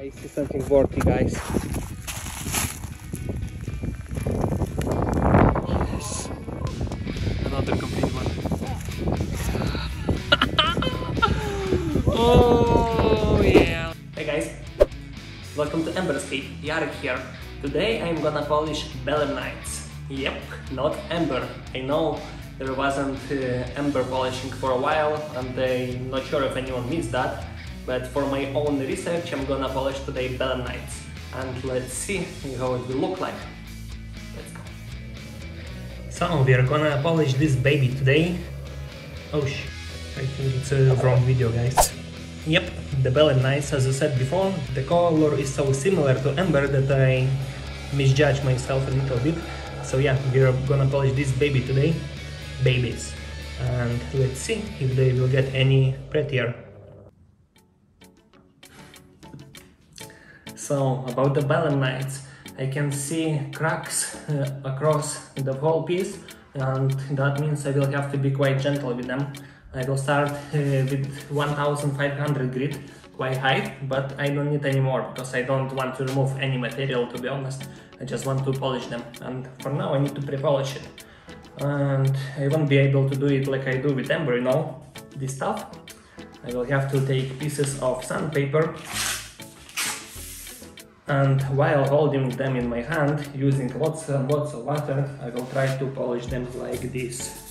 I see something working, guys. Yes. Another complete one. Oh yeah. Hey guys, welcome to Amberscape. Jarek here. Today I'm gonna polish Belemnites. Yep, not amber. I know there wasn't amber polishing for a while, and I'm not sure if anyone missed that. But for my own research, I'm gonna polish today Belemnites, and let's see how it will look like. Let's go. So we are gonna polish this baby today. Oh sh! I think it's a wrong video, guys. Yep, the Belemnites, as I said before, the color is so similar to amber that I misjudged myself a little bit. So yeah, we are gonna polish this baby today, babies, and let's see if they will get any prettier. So about the Belemnites, I can see cracks across the whole piece, and that means I will have to be quite gentle with them. I will start with 1500 grit, quite high, but I don't need any more because I don't want to remove any material, to be honest. I just want to polish them, and for now I need to pre-polish it. And I won't be able to do it like I do with amber, you know, this stuff. I will have to take pieces of sandpaper and while holding them in my hand, using lots and lots of water, I will try to polish them like this.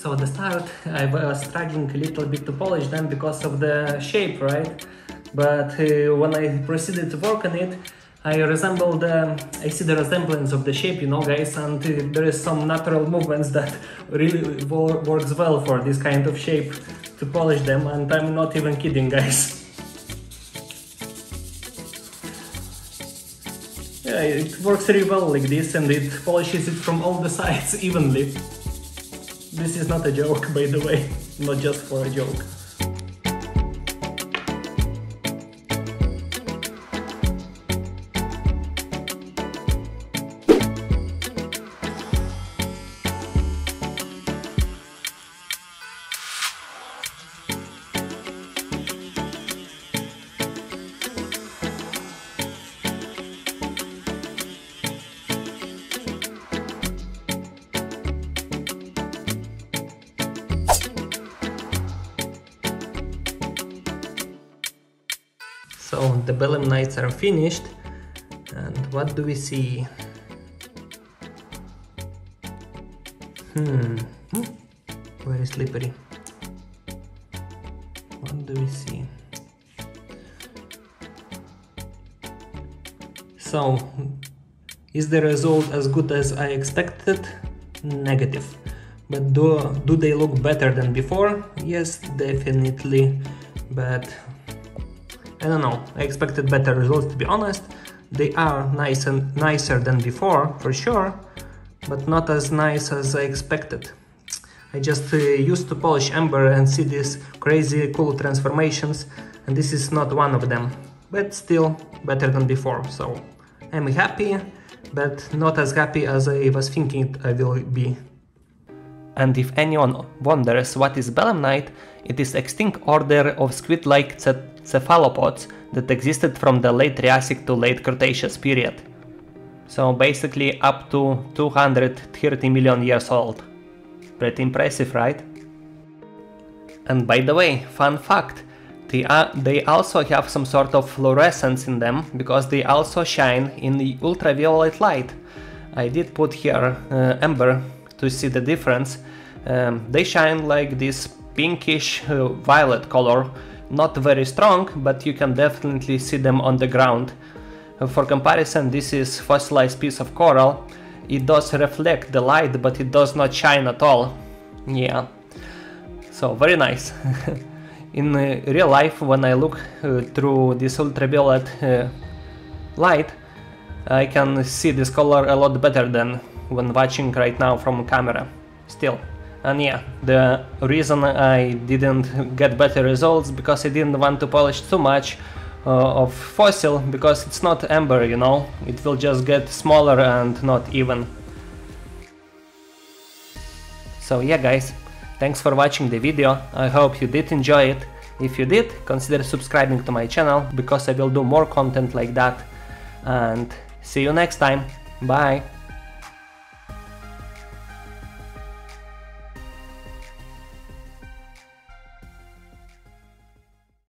So at the start I was struggling a little bit to polish them because of the shape, right? But when I proceeded to work on it, I see the resemblance of the shape, you know, guys, and there is some natural movements that really works well for this kind of shape to polish them, and I'm not even kidding, guys. Yeah, it works really well like this, and it polishes it from all the sides evenly. This is not a joke, by the way, not just for a joke. So the Belemnites are finished, and what do we see? Very slippery. What do we see? So, is the result as good as I expected? Negative. But do they look better than before? Yes, definitely. But I don't know, I expected better results, to be honest. They are nice and nicer than before, for sure, but not as nice as I expected. I just used to polish amber and see these crazy cool transformations, and this is not one of them, but still better than before. So I'm happy, but not as happy as I was thinking I will be. And if anyone wonders what is Belemnite, it is extinct order of squid-like cephalopods that existed from the late Triassic to late Cretaceous period. So basically up to 230 million years old. Pretty impressive, right? And by the way, fun fact, they also have some sort of fluorescence in them because they also shine in the ultraviolet light. I did put here amber to see the difference. They shine like this pinkish violet color, not very strong, but you can definitely see them on the ground. For comparison, this is fossilized piece of coral. It does reflect the light, but it does not shine at all. Yeah, so very nice. In real life, when I look through this ultraviolet light, I can see this color a lot better than when watching right now from camera. Still, And yeah, the reason I didn't get better results because I didn't want to polish too much of fossil, because it's not amber, you know, it will just get smaller and not even. So yeah guys, thanks for watching the video, I hope you did enjoy it. If you did, consider subscribing to my channel, because I will do more content like that. And see you next time, bye!